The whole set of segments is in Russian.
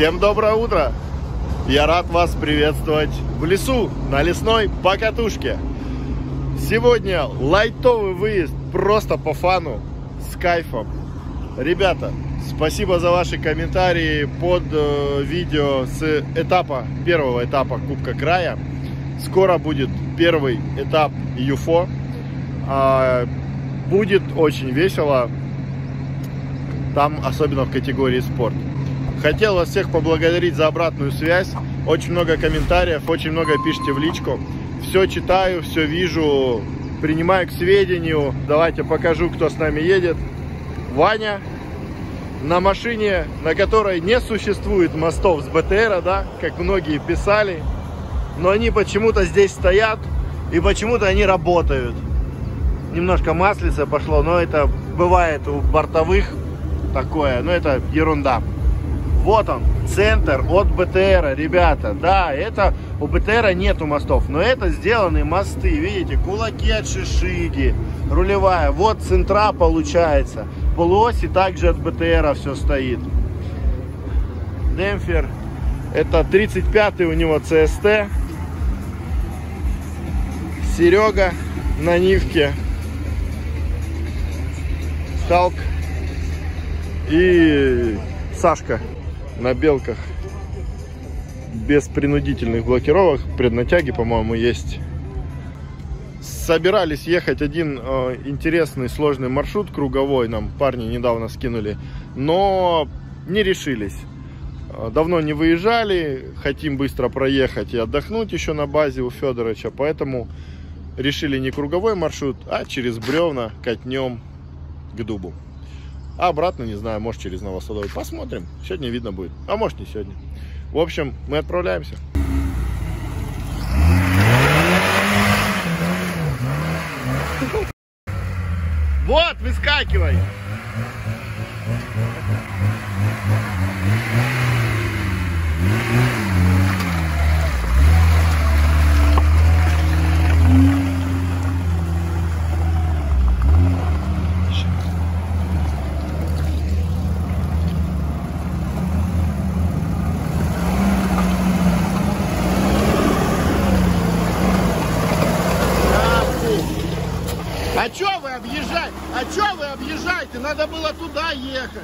Всем доброе утро! Я рад вас приветствовать в лесу, на лесной покатушке. Сегодня лайтовый выезд, просто по фану, с кайфом. Ребята, спасибо за ваши комментарии под видео с первого этапа Кубка Края. Скоро будет первый этап ЮФО. Будет очень весело, там особенно в категории спорт. Хотел вас всех поблагодарить за обратную связь. Очень много комментариев, очень много пишите в личку. Все читаю, все вижу, принимаю к сведению. Давайте покажу, кто с нами едет. Ваня на машине, на которой не существует мостов с БТРа, да, как многие писали. Но они почему-то здесь стоят и почему-то они работают. Немножко маслица пошло, но это бывает у бортовых такое, но это ерунда. Вот он, центр от БТРа, ребята. Да, это у БТРа нету мостов, но это сделаны мосты. Видите, кулаки от шишиги, рулевая. Вот центра получается. Полуоси также от БТРа все стоит. Демпфер. Это 35-й у него CST. Серега на Нивке. Талк. И Сашка на белках, без принудительных блокировок, преднатяги, по-моему, есть. Собирались ехать один интересный, сложный маршрут круговой, нам парни недавно скинули, но не решились. Давно не выезжали, хотим быстро проехать и отдохнуть еще на базе у Федоровича, поэтому решили не круговой маршрут, а через бревна катнем к дубу. А обратно, не знаю, может через Новосудовый. Посмотрим. Сегодня видно будет. А может не сегодня. В общем, мы отправляемся. Вот, выскакивай! Объезжайте, надо было туда ехать.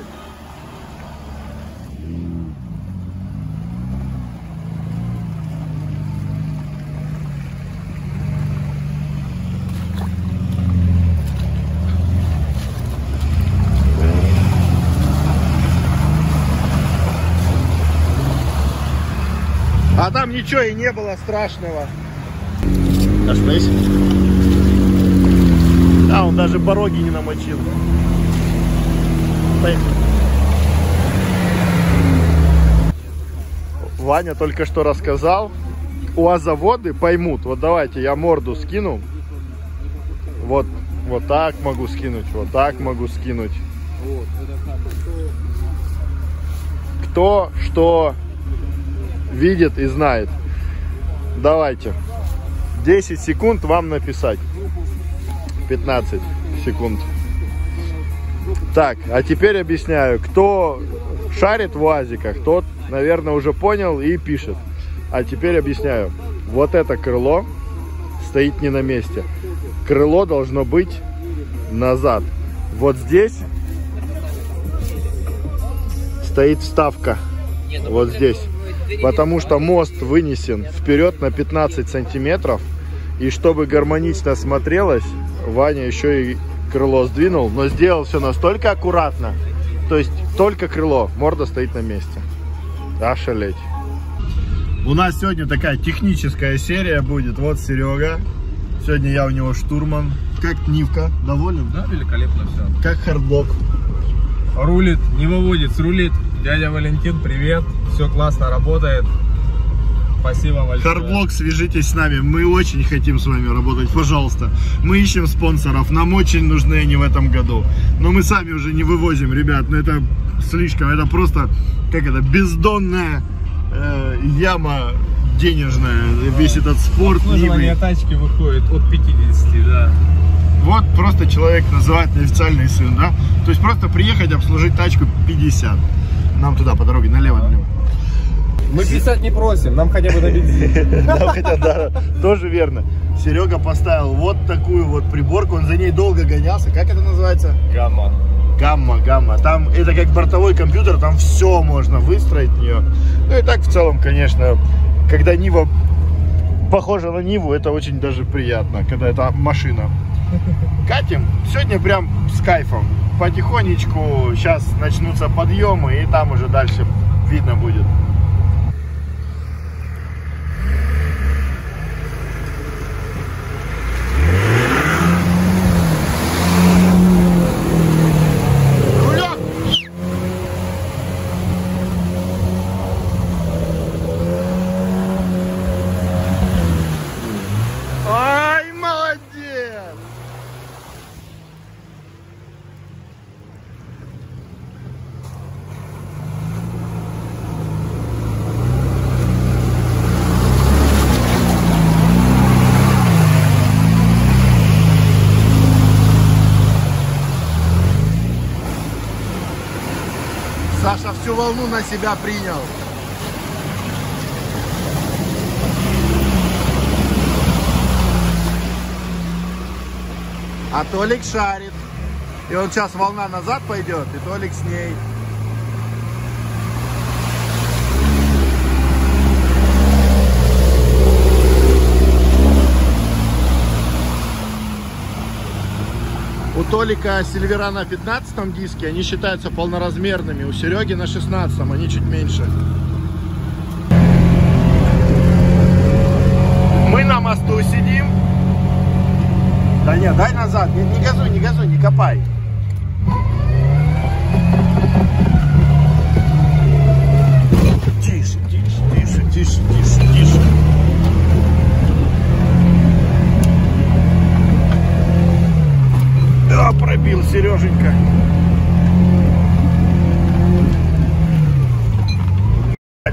А там ничего и не было страшного. Остановись. А, он даже пороги не намочил. Поехали. Ваня только что рассказал. УАЗоводы поймут. Вот давайте я морду скину. Вот, вот так могу скинуть. Вот так могу скинуть. Кто что видит и знает. Давайте. 10 секунд вам написать. 15 секунд. Так, а теперь объясняю. Кто шарит в УАЗиках, тот, наверное, уже понял и пишет. А теперь объясняю. Вот это крыло стоит не на месте. Крыло должно быть назад. Вот здесь стоит вставка. Вот здесь. Потому что мост вынесен вперед на 15 сантиметров. И чтобы гармонично смотрелось, Ваня еще и крыло сдвинул, но сделал все настолько аккуратно. То есть только крыло, морда стоит на месте. Ошалеть. У нас сегодня такая техническая серия будет. Вот Серега. Сегодня я у него штурман. Как Нивка. Доволен? Да, великолепно все. Как хардлок. Рулит, Ниваводец рулит. Дядя Валентин, привет. Все классно работает. Спасибо большое. Тарблок, свяжитесь с нами. Мы очень хотим с вами работать. Пожалуйста. Мы ищем спонсоров. Нам очень нужны они в этом году. Но мы сами уже не вывозим, ребят. Но это слишком. Это просто, как это, бездонная яма денежная. Весь этот спорт. Обслуживание тачки выходит от 50, да. Вот просто человек называет неофициальный сын, да? То есть просто приехать, обслужить тачку 50. Нам туда по дороге, налево. Мы писать не просим, нам хотя бы на бензин. Нам хотя, да, тоже верно. Серега поставил вот такую вот приборку, он за ней долго гонялся. Как это называется? Гамма. Гамма, гамма. Там это как бортовой компьютер, там все можно выстроить в нее. Ну и так в целом, конечно, когда Нива похожа на Ниву, это очень даже приятно, когда это машина. Катим сегодня прям с кайфом. Потихонечку сейчас начнутся подъемы, и там уже дальше видно будет. Саша всю волну на себя принял. А Толик шарит. И вот сейчас волна назад пойдет, и Толик с ней. У Толика Сильвера на 15-м диске, они считаются полноразмерными. У Сереги на 16-м, они чуть меньше. Мы на мосту сидим. Да нет, дай назад. Не газуй, не газуй, не копай. Тише, тише, тише, тише, тише, тише. Да, пробил, Сереженька.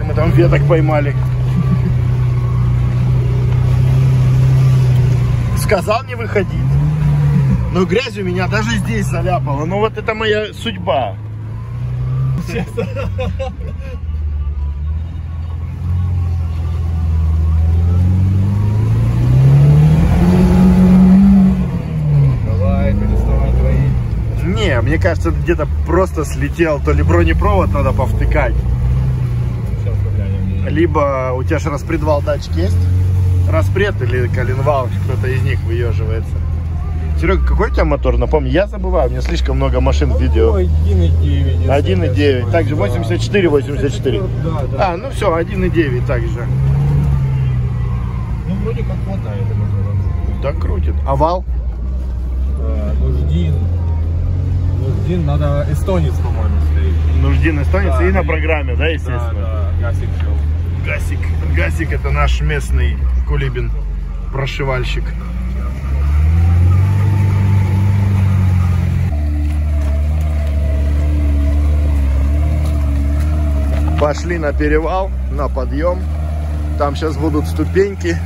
Мы там веток поймали. Сказал не выходить. Но грязь у меня даже здесь заляпала. Ну вот это моя судьба. Честно. Не, мне кажется, где-то просто слетел. То ли бронепровод надо повтыкать, либо у тебя же распредвал датчик есть? Распред или коленвал, кто-то из них выеживается. Серега, какой у тебя мотор? Напомни, я забываю, у меня слишком много машин в видео. 1.9. 1.9, также 84, 84. А, ну все, 1.9 также. Ну, вроде как вот, да, это крутит. Овал? Нуждин. Нуждин надо эстонец, по-моему, стоит. Нуждин эстонец, да, и на программе, да, естественно? Да, да. Гасик все. Гасик. Гасик это наш местный Кулибин, прошивальщик. Пошли на перевал, на подъем. Там сейчас будут ступеньки.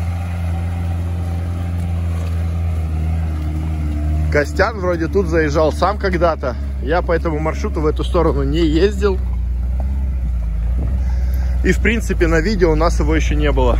Костян вроде тут заезжал сам когда-то. Я по этому маршруту в эту сторону не ездил. И, в принципе, на видео у нас его еще не было.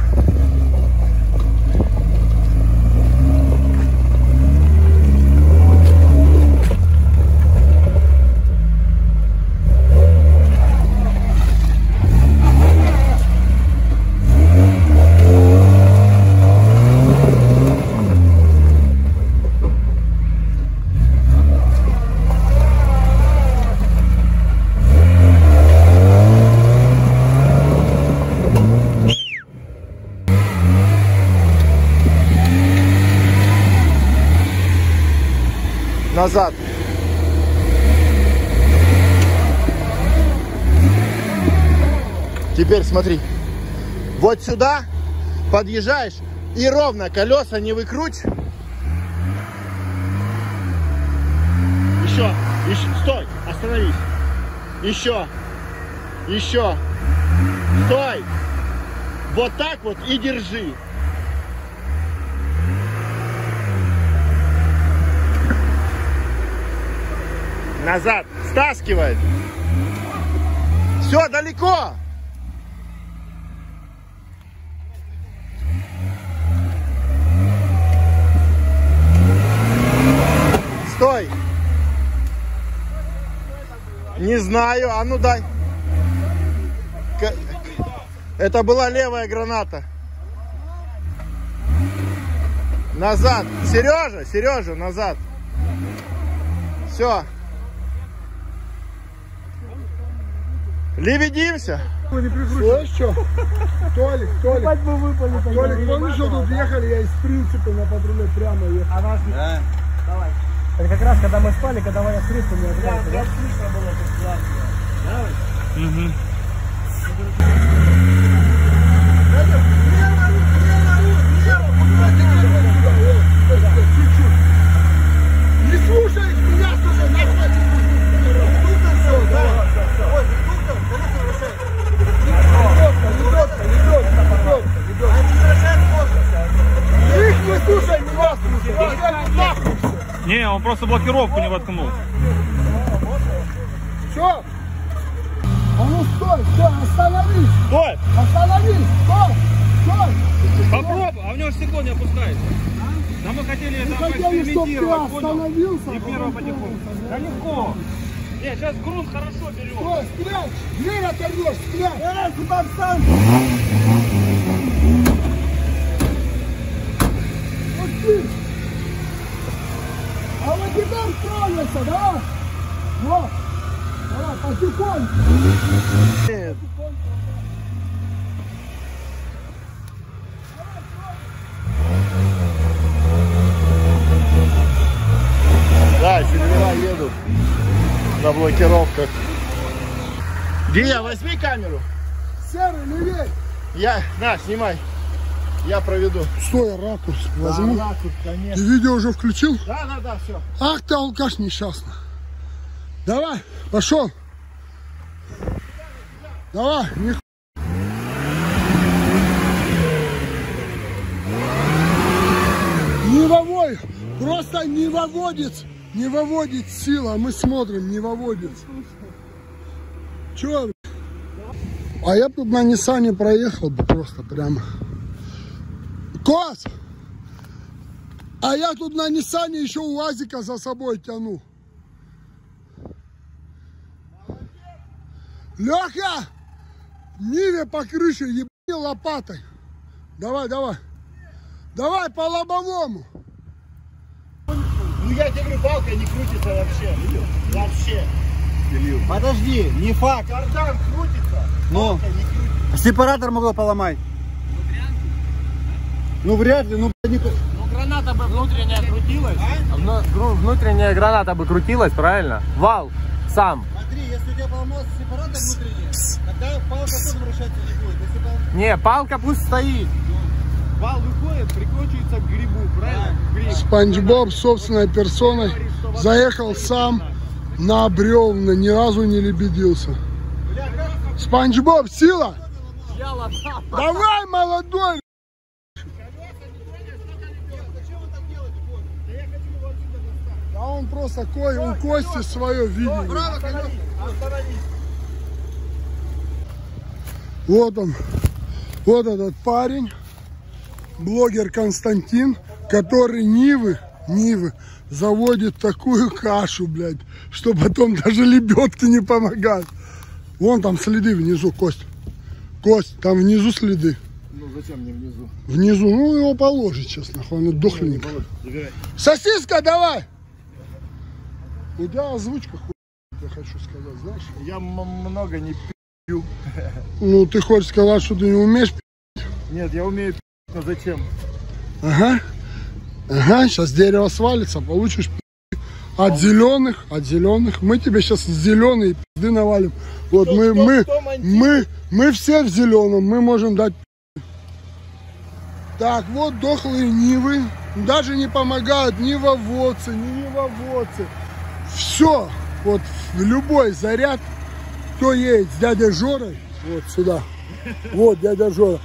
Назад. Теперь смотри. Вот сюда подъезжаешь и ровно колеса не выкруть. Еще. Еще. Стой. Остановись. Еще. Еще. Стой. Вот так вот и держи. Назад. Стаскивает. Все, далеко. знаю, а ну дай. Это была левая граната. Назад. Сережа, Сережа, назад. Все. Лебедимся. Слышь, что? Толик, Толик. Толик, помнишь, что тут ехали? Я из принципа на патруле прямо ехал. А нас не... Да. Давай. Это как раз, когда мы спали, когда Ваня с Риском не отдался, да? Да, слышно было, как классно. Да? Угу. Не слушай меня, слушай, не хватит. Тут все, да? Вот, тут все, не трогай. А не сражает воздух. Их не слушай, не вас слушай. Не, он просто блокировку не воткнул. Че? А ну стой, стой, остановись! Стой! Остановись! Стой! Стой! Попробуй! А у него стекло не опускается. Да мы хотели это экспериментировать, понял? И первого потихоньку. Да легко! Не, сейчас груз хорошо берем. Стой, спрячь! Дверь оторвешь, спрячь! Эй, куда встань! Пусти! А вот теперь справишься, да? Вот! Потихоньку. Нет. Да, Сильвера едут на блокировках. Дия, возьми камеру. Серый, левей. Я, на, снимай. Я проведу. Стой, ракурс возьму. Да, ракурс, конечно. Ты видео уже включил? Да, да, да, все. Ах ты, алкаш несчастный. Давай, пошел. Давай, не х... Нивовой, просто нивоводец. Нивоводец сила, мы смотрим, нивоводец. Че? А я тут на Ниссане проехал бы просто прямо. Кос! А я тут на Ниссане еще УАЗика за собой тяну. Леха, Ниве по крыше ебни лопатой. Давай, давай. Давай по лобовому. Ну я тебе говорю, палка не крутится вообще. Вообще. Подожди, не факт. Кардан крутится. Ну, сепаратор могло поломать. Ну вряд ли, ну не... Ну граната бы внутренняя крутилась. А? Внутренняя граната бы крутилась, правильно? Вал сам. Если у тебя поломался сепаратор внутренний, тогда палка тоже вращаться не будет. Если палка... Не, палка пусть стоит. Но вал выходит, прикручивается к грибу, правильно? Да. Гриб. Спанчбоб собственной персоной заехал сам на бревна, ни разу не лебедился. Спанчбоб, сила! Давай, молодой! А он просто кое у Кости свое видел. Вот он, вот этот парень, блогер Константин, который Нивы заводит такую кашу, блядь, что потом даже лебедки не помогают. Вон там следы внизу, Кость. Кость, там внизу следы. Ну зачем мне внизу? Внизу, ну его положить сейчас, нахуй, он дохленник. Сосиска давай! У тебя озвучка хуйня, я хочу сказать, знаешь? Я много не пью. Ну, ты хочешь сказать, что ты не умеешь пить? Нет, я умею пить, но зачем? Ага. Ага, сейчас дерево свалится, получишь пи***. От зеленых. Мы тебе сейчас зеленые пизды навалим. Вот что, мы все в зеленом, мы можем дать пи***. Так, вот дохлые Нивы. Даже не помогают нивоводцы, ни нивоводцы. Все, вот любой заряд, кто едет с дядей Жорой, вот сюда, вот дядя Жора,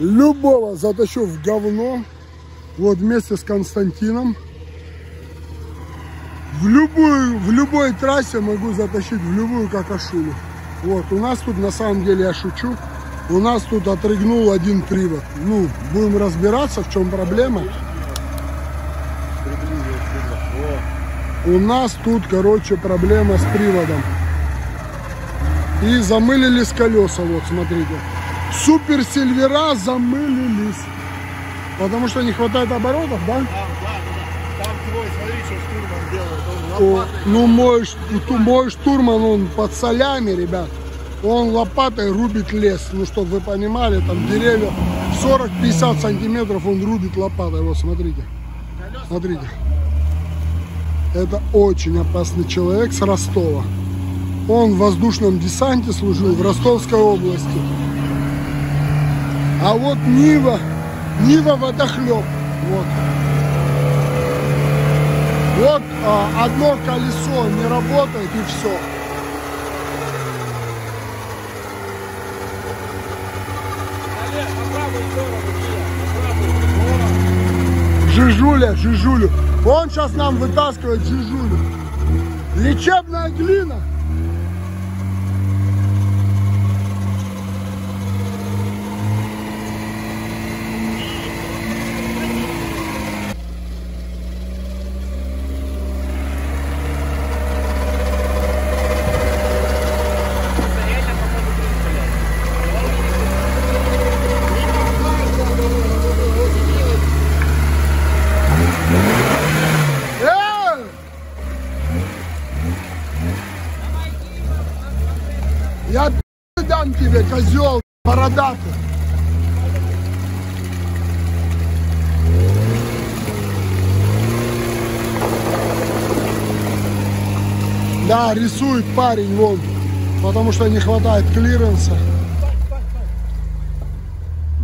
любого затащу в говно, вот вместе с Константином, в любой трассе могу затащить, в любую какашулю. Вот, у нас тут, на самом деле, я шучу, у нас тут отрыгнул один привод, ну, будем разбираться, в чем проблема. У нас тут, короче, проблема с приводом. и замылились колеса, вот смотрите. Супер Сильвера замылились, потому что не хватает оборотов, да? Да. Там твой, смотри, что штурман делает. Он лопатой... Ну мой штурман, он под солями, ребят. Он лопатой рубит лес, ну чтобы вы понимали, там деревья 40-50 сантиметров он рубит лопатой, вот смотрите. Смотрите. Это очень опасный человек с Ростова. Он в воздушном десанте служил в Ростовской области. А вот Нива, Нива водохлеб. Вот, вот одно колесо не работает и все. Жижуля, жижулю. Он сейчас нам вытаскивает жижулю. Лечебная глина. Козел бородатый. Да, рисует парень вон, потому что не хватает клиренса.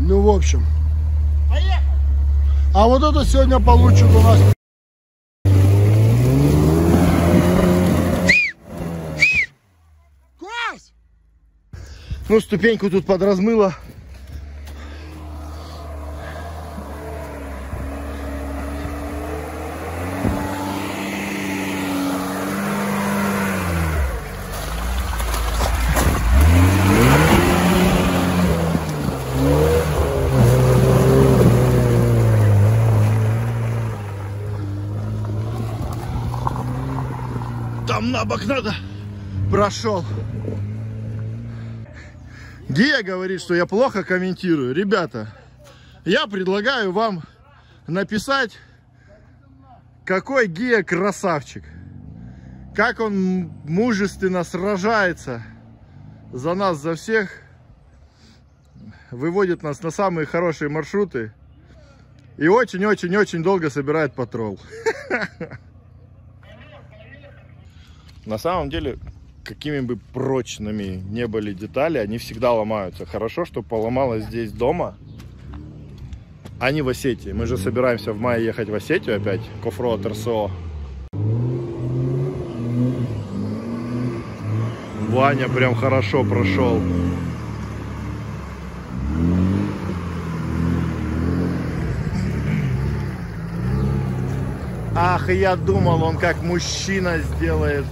Ну, в общем. А вот это сегодня получит у нас... Ну, ступеньку тут подразмыло. Там на бок надо. Прошел. Гия говорит, что я плохо комментирую. Ребята, я предлагаю вам написать, какой Гия красавчик. Как он мужественно сражается за нас, за всех. Выводит нас на самые хорошие маршруты. И очень-очень-очень долго собирает патрол. На самом деле... Какими бы прочными не были детали, они всегда ломаются. Хорошо, что поломалось здесь дома, а не в Осетии. Мы же собираемся в мае ехать в Осетию опять, к оффроуд РСО. Ваня прям хорошо прошел. Ах, я думал, он как мужчина сделает.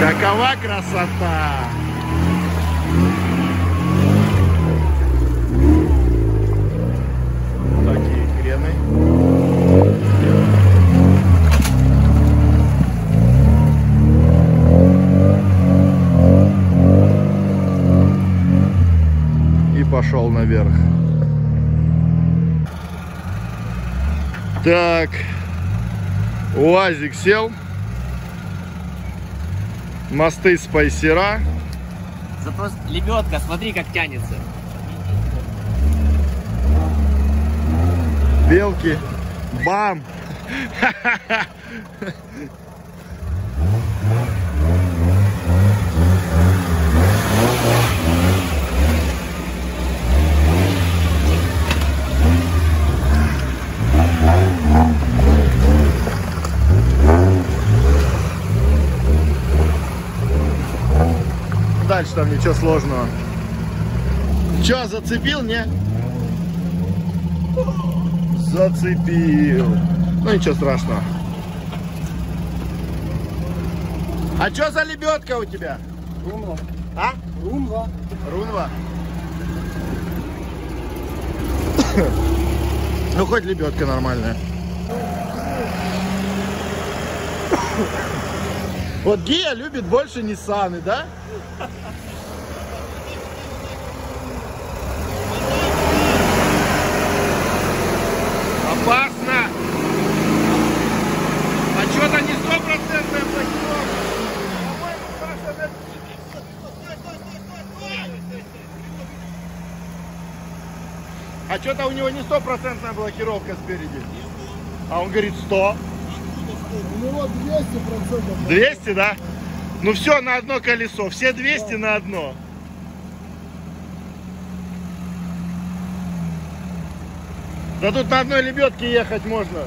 Какова красота! Такие крены. И пошел наверх. Так, УАЗик сел. Мосты спайсера. Зато лебедка, смотри, как тянется. Белки. Бам! Дальше там ничего сложного. Че, зацепил, не? Зацепил. Ну ничего страшного. А че за лебедка у тебя? Рунва. А? Рунва. Рунва. Ну хоть лебедка нормальная. Вот Гия любит больше Ниссаны, да? Опасно! А что-то не стопроцентная блокировка. А что-то у него не стопроцентная блокировка спереди. А он говорит 100. Ну вот 200%. 200, да? Ну все, на одно колесо. Все 200 на одно. Да тут на одной лебедке ехать можно.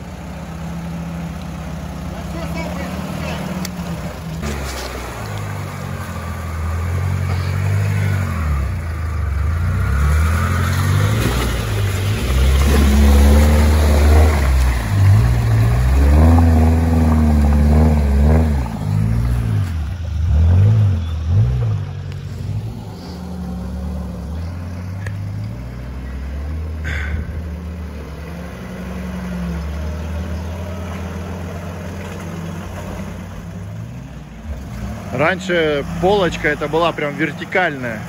Раньше полочка это была прям вертикальная.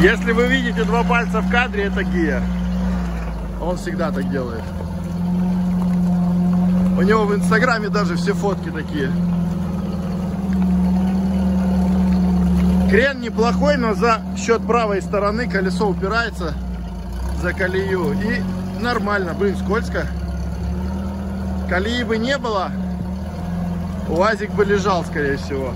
Если вы видите два пальца в кадре, это Гия. Он всегда так делает. У него в Инстаграме даже все фотки такие. Крен неплохой, но за счет правой стороны колесо упирается за колею. И нормально, блин, скользко. Колеи бы не было, УАЗик бы лежал, скорее всего.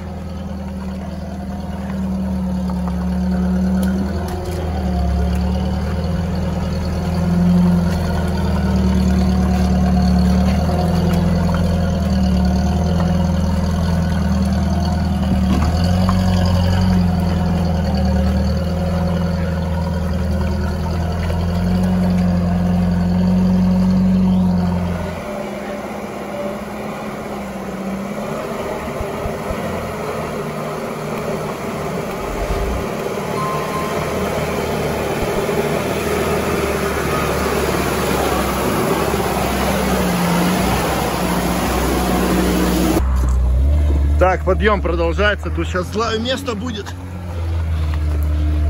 Так, подъем продолжается, тут сейчас славное место будет.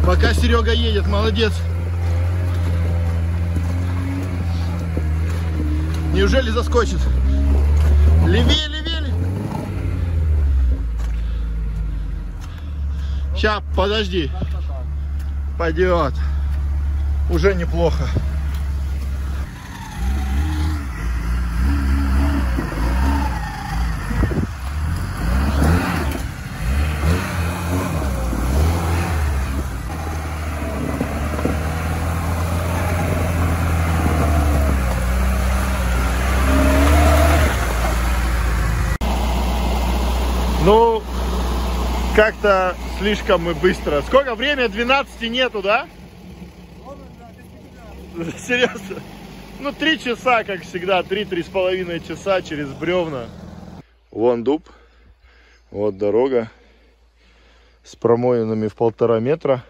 Пока Серега едет, молодец. Неужели заскочит? Левее, левее. Сейчас, подожди. Пойдет. Уже неплохо. Ну, как-то слишком мы быстро. Сколько время? 12 нету, да? Серьезно? Ну, 3 часа, как всегда. 3-3,5 часа через бревна. Вон дуб. Вот дорога. С промоинами в 1,5 метра.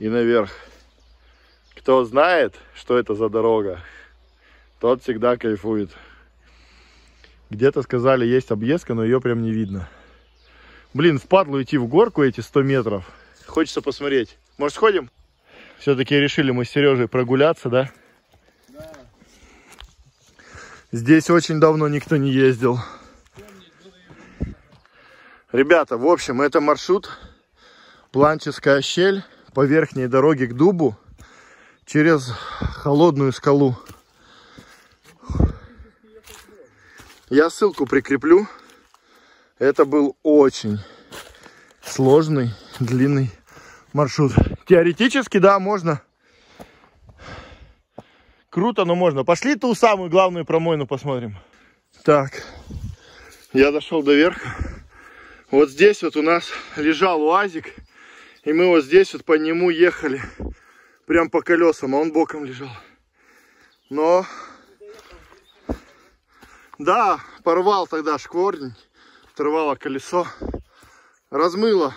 И наверх. Кто знает, что это за дорога, тот всегда кайфует. Где-то сказали, есть объездка, но ее прям не видно. Блин, впадлу идти в горку эти 100 метров. Хочется посмотреть. Может, сходим? Все-таки решили мы с Сережей прогуляться, да? Да. Здесь очень давно никто не ездил. Ребята, в общем, это маршрут. Планческая щель по верхней дороге к дубу через холодную скалу. Я ссылку прикреплю. Это был очень сложный, длинный маршрут. Теоретически, да, можно. Круто, но можно. Пошли ту самую главную промойну посмотрим. Так, я дошел до верха. Вот здесь вот у нас лежал УАЗик. И мы вот здесь вот по нему ехали. Прям по колесам, а он боком лежал. Но... Да, порвал тогда шкворень, оторвало колесо, размыло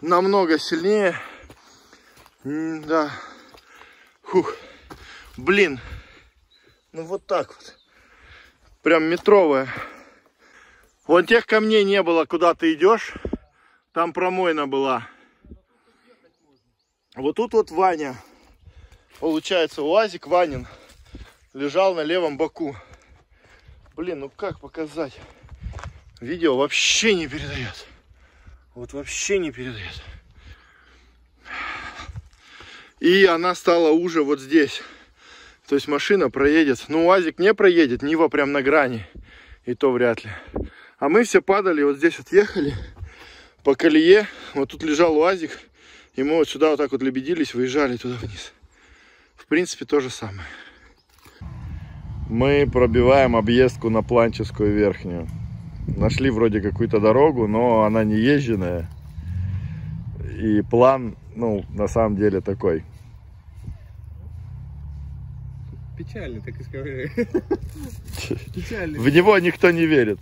намного сильнее. Да. Фух. Блин. Ну вот так вот. Прям метровая. Вон тех камней не было, куда ты идешь. Там промойна была. Вот тут вот Ваня. Получается, УАЗик Ванин лежал на левом боку. Блин, ну как показать? Видео вообще не передает. Вот вообще не передает. И она стала уже вот здесь. То есть машина проедет. Ну, УАЗик не проедет, Нива прям на грани. И то вряд ли. А мы все падали, вот здесь вот ехали по колее. Вот тут лежал УАЗик. И мы вот сюда вот так вот лебедились, выезжали туда вниз. В принципе, то же самое. Мы пробиваем объездку на Планческую верхнюю. Нашли вроде какую-то дорогу, но она не езженная. И план, ну, на самом деле такой. Печально, так и скажи. Печально. В него никто не верит.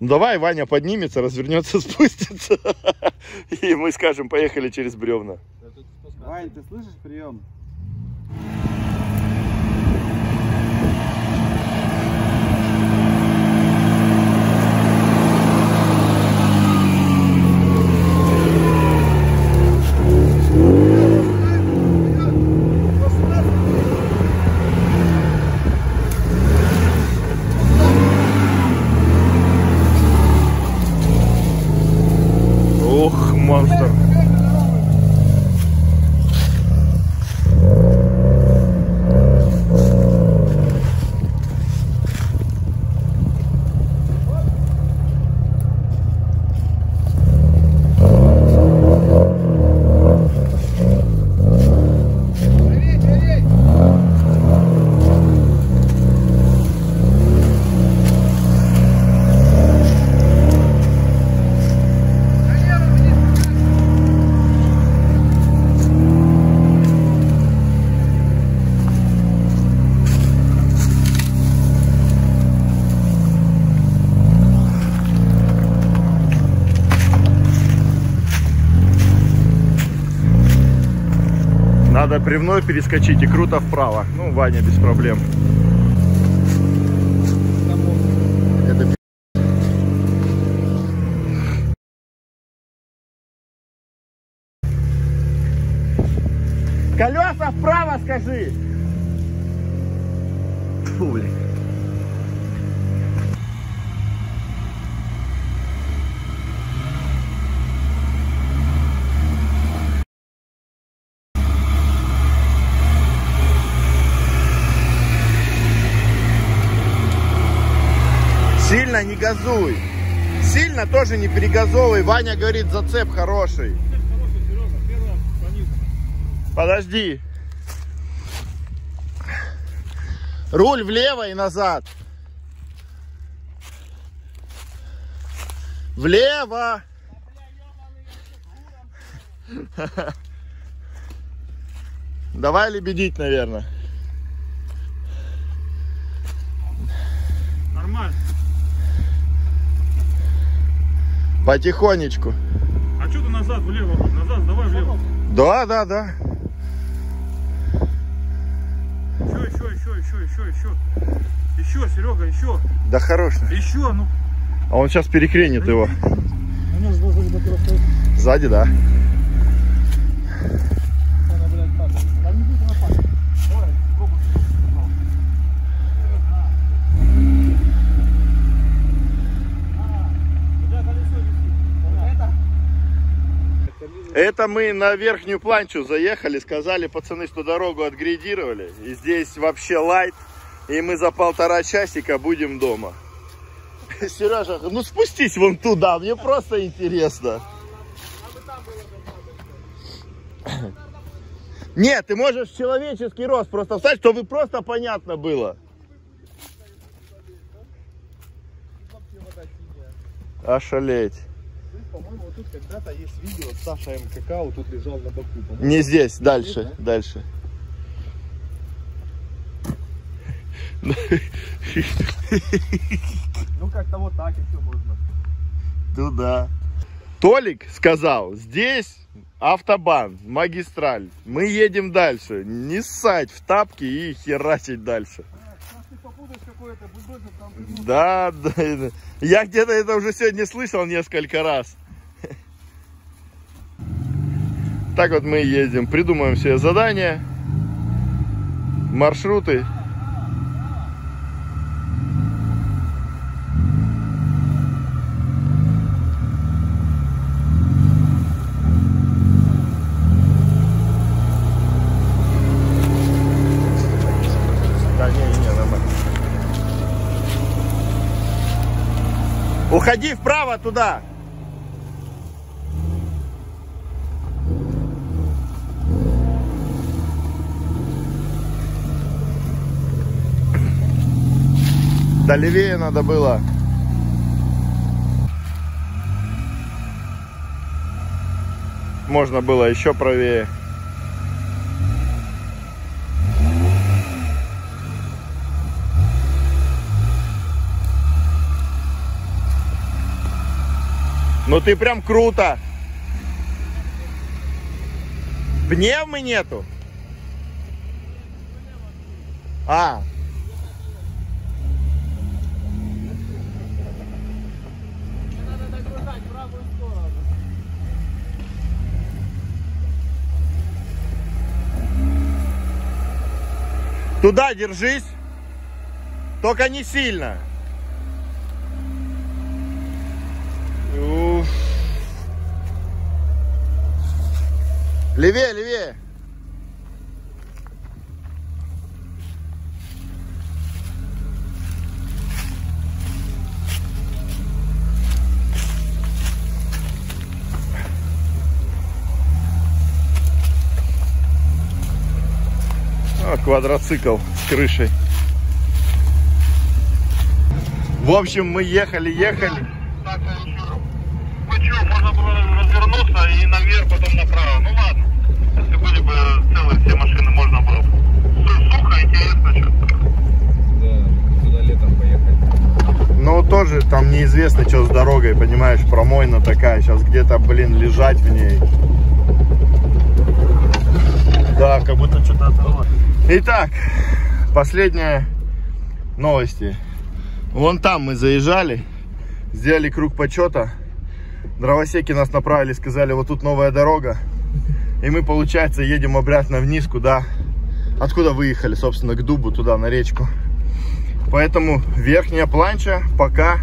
Ну давай, Ваня поднимется, развернется, спустится. И мы скажем, поехали через бревна. Вань, ты слышишь прием? Надо бревно перескочить и круто вправо. Ну, Ваня без проблем. Это... Колеса вправо, скажи! Фу, блин. Сильно не газуй. Сильно тоже не перегазовывай. Ваня говорит, зацеп хороший. Подожди. Руль влево и назад. Влево. Давай лебедить, наверное. Нормально. Потихонечку. А что ты назад влево? Назад, давай влево. Да, да, да. Еще, Серега, еще. Да хорош. Еще, ну. А он сейчас перекренит его. Сзади, да. Это мы на верхнюю Планчу заехали, сказали, пацаны, что дорогу отгрейдировали. И здесь вообще лайт. И мы за 1,5 часика будем дома. Сережа, ну спустись вон туда, мне просто интересно. Нет, ты можешь человеческий рост просто встать, чтобы просто понятно было. Ошалеть. По-моему, вот тут когда-то есть видео, Саша МКК вот тут лежал на боку. Не здесь, дальше, да? Дальше. Ну как-то вот так еще можно. Туда. Толик сказал, здесь автобан, магистраль. Мы едем дальше. Не ссать в тапки и херачить дальше. Да, да. Я где-то это уже сегодня слышал несколько раз. Так вот мы едем, придумаем себе задания, маршруты. Уходи вправо туда. Да левее надо было. Можно было еще правее. Ну ты прям круто. Пневмы нету. А. Надо догружать правую сторону. Туда держись. Только не сильно. Левее, левее. Вот квадроцикл с крышей. В общем, мы ехали, ехали. Чего, можно было развернуться и наверх, потом направо. Ну ладно, если были бы целые все машины, можно было бы. Сухо, интересно, что-то. Да, туда летом поехать. Ну тоже там неизвестно, что с дорогой, понимаешь, промойна такая. Сейчас где-то, блин, лежать в ней. Да, как будто что-то оторвалось. Итак, последние новости. Вон там мы заезжали, сделали круг почета. Дровосеки нас направили, сказали, вот тут новая дорога. И мы, получается, едем обратно вниз, куда... Откуда выехали, собственно, к дубу, туда, на речку. Поэтому верхняя планча пока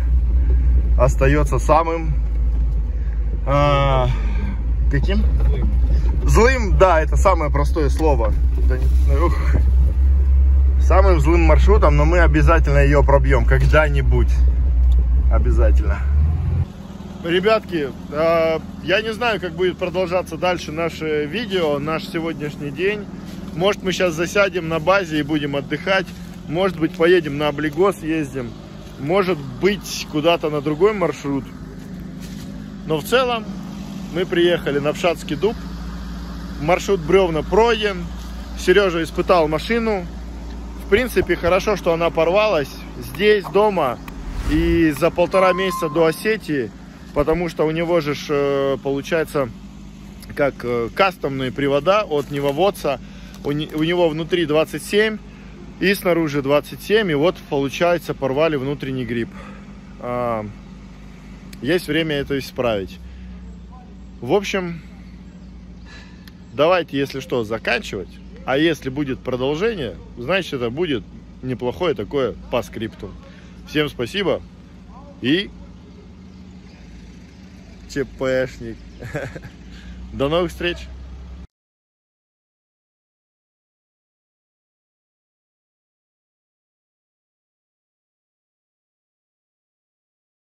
остается самым... Каким? Злым. Злым, да, это самое простое слово. Самым злым маршрутом, но мы обязательно ее пробьем. Когда-нибудь. Обязательно. Ребятки, я не знаю, как будет продолжаться дальше наше видео, наш сегодняшний день. Может, мы сейчас засядем на базе и будем отдыхать. Может быть, поедем на Облигос, ездим. Может быть, куда-то на другой маршрут. Но в целом мы приехали на Пшадский дуб. Маршрут бревна пройден. Сережа испытал машину. В принципе, хорошо, что она порвалась здесь, дома. И за 1,5 месяца до Осетии... Потому что у него же, получается, как кастомные привода от Ниваводца. У него внутри 27 и снаружи 27. И вот, получается, порвали внутренний грипп. Есть время это исправить. В общем, давайте, если что, заканчивать. А если будет продолжение, значит, это будет неплохое такое по скрипту. Всем спасибо и... ЧПшник. До новых встреч!